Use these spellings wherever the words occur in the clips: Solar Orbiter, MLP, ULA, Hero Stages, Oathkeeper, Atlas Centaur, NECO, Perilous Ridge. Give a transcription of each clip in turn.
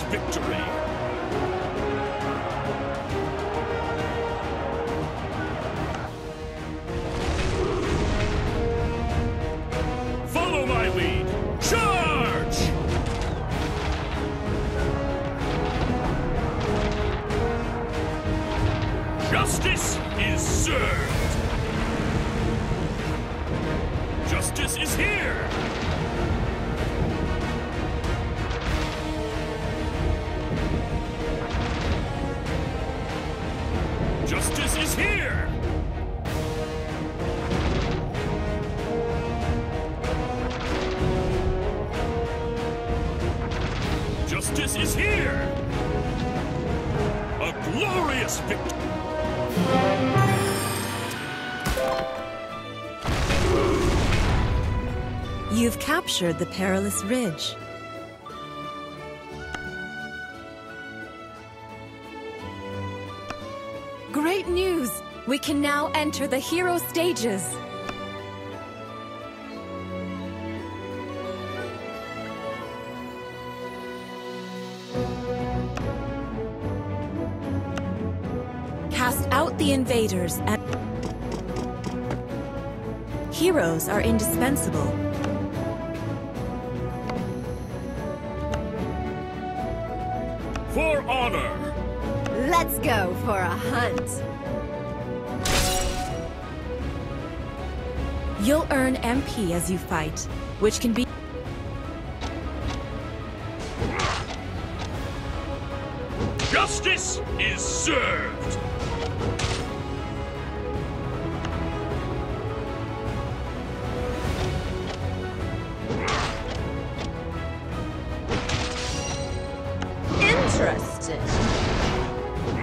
flawless victory. Follow my lead. Charge! Justice is served. Justice is here. Justice is here! Justice is here! A glorious victory! You've captured the Perilous Ridge. Great news! We can now enter the Hero Stages! Cast out the invaders and... Heroes are indispensable. For honor! Let's go for a hunt! You'll earn MP as you fight, which can be... Justice is served! Interesting.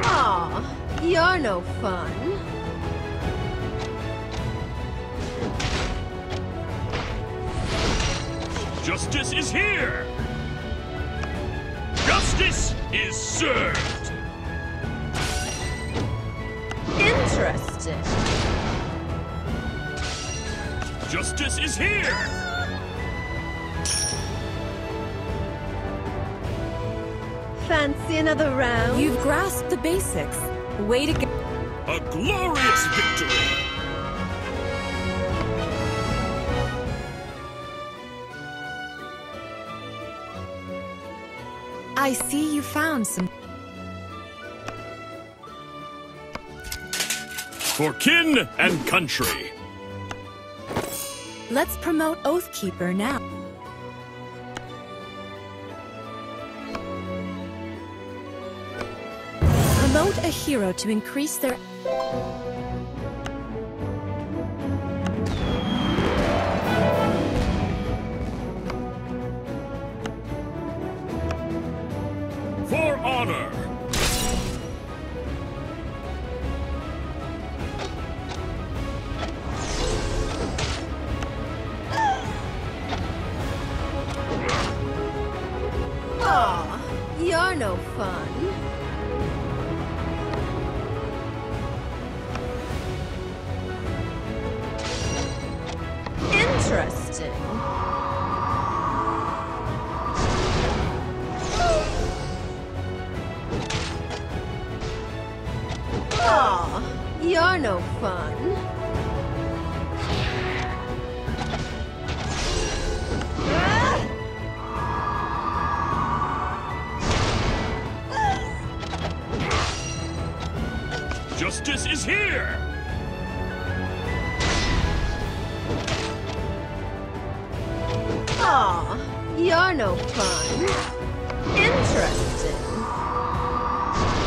Aw, you're no fun. Justice is here! Justice is served! Interesting. Justice is here! Fancy another round? You've grasped the basics. Way to go. A glorious victory! I see you found some... For kin and country. Let's promote Oathkeeper now. Promote a hero to increase their... For honor! Aw, you're no fun. Interesting. You're no fun. Justice is here. Aw, you're no fun. Interesting.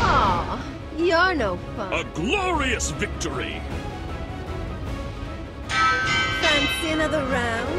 Aw. You're no fun. A glorious victory! Fancy another round?